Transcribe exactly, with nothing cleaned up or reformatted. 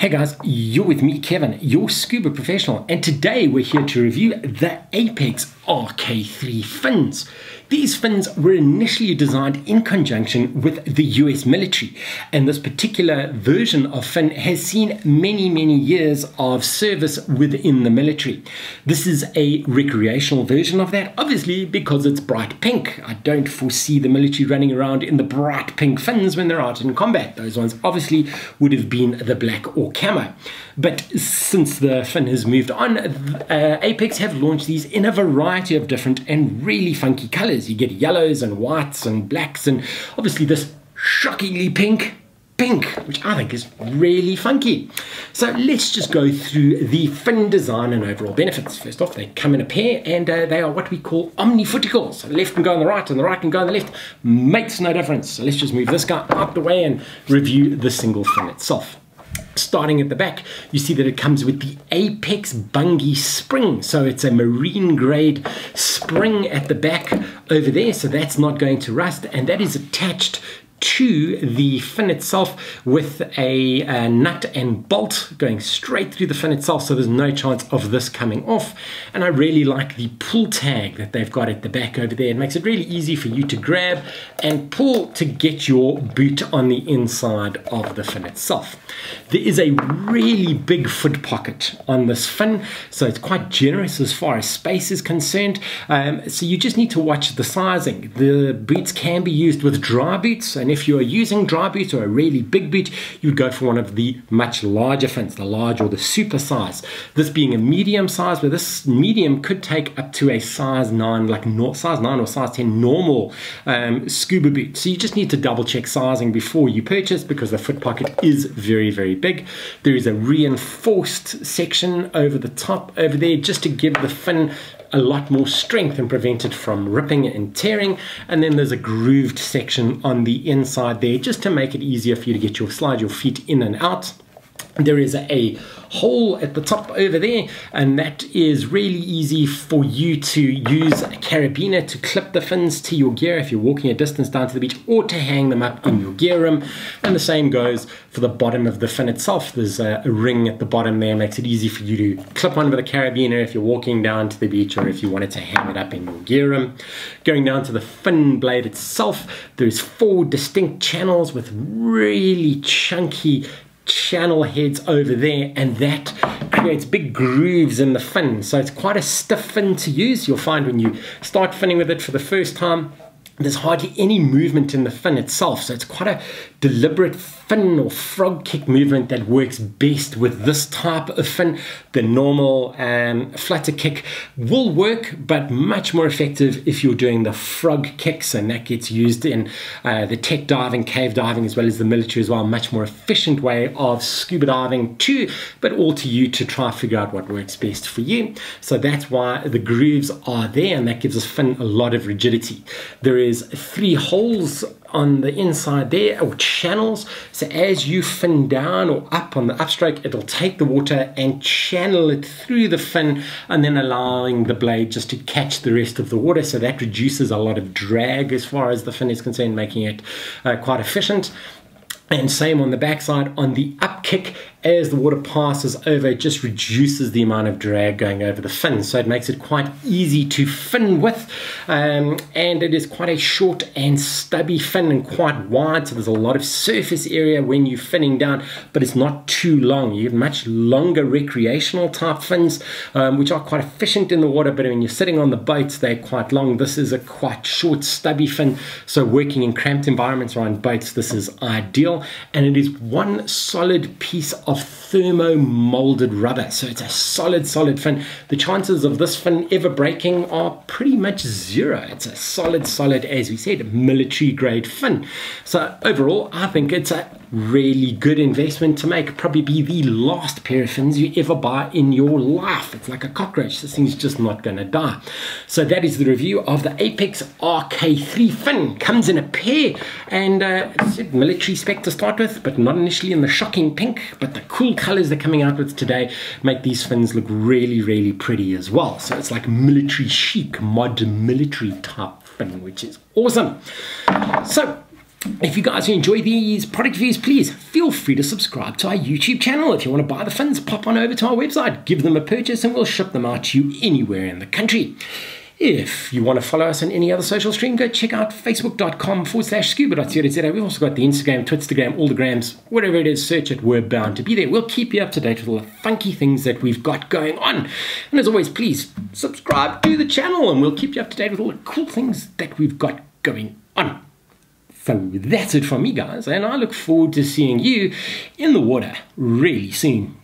Hey guys, you're with me, Kevin, your scuba professional, and today we're here to review the Apeks R K three fins. These fins were initially designed in conjunction with the U S military, and this particular version of fin has seen many, many years of service within the military. This is a recreational version of that, obviously because it's bright pink. I don't foresee the military running around in the bright pink fins when they're out in combat. Those ones obviously would have been the black or camo. But since the fin has moved on, uh, Apeks have launched these in a variety of different and really funky colors. You get yellows and whites and blacks, and obviously this shockingly pink pink, which I think is really funky. So let's just go through the fin design and overall benefits. First off, they come in a pair, and uh, they are what we call omnifuticals. So the left can go on the right and the right can go on the left. Makes no difference. So let's just move this guy out the way and review the single fin itself. Starting at the back, you see that it comes with the Apeks Bungee spring. So it's a marine grade spring at the back over there. So that's not going to rust, and that is attached to the fin itself with a, a nut and bolt going straight through the fin itself, so there's no chance of this coming off. And I really like the pull tag that they've got at the back over there. It makes it really easy for you to grab and pull to get your boot on the inside of the fin itself. There is a really big foot pocket on this fin, so it's quite generous as far as space is concerned. Um, so you just need to watch the sizing. The boots can be used with dry boots, and if you are using dry boots or a really big boot, you would go for one of the much larger fins, the large or the super size. This being a medium size, where this medium could take up to a size nine, like no, size nine or size ten normal um, scuba boot. So you just need to double check sizing before you purchase, because the foot pocket is very, very big. There is a reinforced section over the top over there just to give the fin a lot more strength and prevent it from ripping and tearing. And then there's a grooved section on the inside there just to make it easier for you to get your slide your feet in and out. There is a hole at the top over there, and that is really easy for you to use a carabiner to clip the fins to your gear if you're walking a distance down to the beach, or to hang them up in your gear room. And the same goes for the bottom of the fin itself. There's a, a ring at the bottom there, makes it easy for you to clip on with a carabiner if you're walking down to the beach, or if you wanted to hang it up in your gear room. Going down to the fin blade itself, there's four distinct channels with really chunky channel heads over there, and that creates big grooves in the fin, so it's quite a stiff fin to use. You'll find when you start finning with it for the first time, there's hardly any movement in the fin itself, so it's quite a deliberate fin or frog kick movement that works best with this type of fin. The normal um, flutter kick will work, but much more effective if you're doing the frog kicks, and that gets used in uh, the tech diving, cave diving, as well as the military as well. Much more efficient way of scuba diving too, but all to you to try figure out what works best for you. So that's why the grooves are there, and that gives this fin a lot of rigidity. There is There's three holes on the inside there, or channels, so as you fin down or up on the upstroke, it'll take the water and channel it through the fin, and then allowing the blade just to catch the rest of the water, so that reduces a lot of drag as far as the fin is concerned, making it uh, quite efficient. And same on the backside, on the up kick, as the water passes over, it just reduces the amount of drag going over the fin, so it makes it quite easy to fin with, um, and it is quite a short and stubby fin, and quite wide, so there's a lot of surface area when you're finning down, but it's not too long. You have much longer recreational type fins, um, which are quite efficient in the water, but when you're sitting on the boats, they're quite long. This is a quite short, stubby fin, so working in cramped environments or on boats, this is ideal. And it is one solid piece of thermo molded rubber, so it's a solid solid fin. The chances of this fin ever breaking are pretty much zero. It's a solid solid, as we said, military grade fin. So overall, I think it's a really good investment to make. Probably be the last pair of fins you ever buy in your life. It's like a cockroach, this thing's just not gonna die. So that is the review of the Apeks R K three fin. Comes in a pair, and uh, it's a military spec to start with, but not initially in the shocking pink, but the cool colors they're coming out with today make these fins look really, really pretty as well. So it's like military chic, mod military type fin, which is awesome. So If you guys enjoy these product reviews, please feel free to subscribe to our YouTube channel. If you want to buy the fins, pop on over to our website, give them a purchase, and we'll ship them out to you anywhere in the country. If you want to follow us on any other social stream, go check out facebook.com forward slash scuba.co.za. We've also got the Instagram, Twitstagram, all the grams, whatever it is, search it, we're bound to be there. We'll keep you up to date with all the funky things that we've got going on. And as always, please subscribe to the channel and we'll keep you up to date with all the cool things that we've got going on. So that's it from me, guys, and I look forward to seeing you in the water really soon.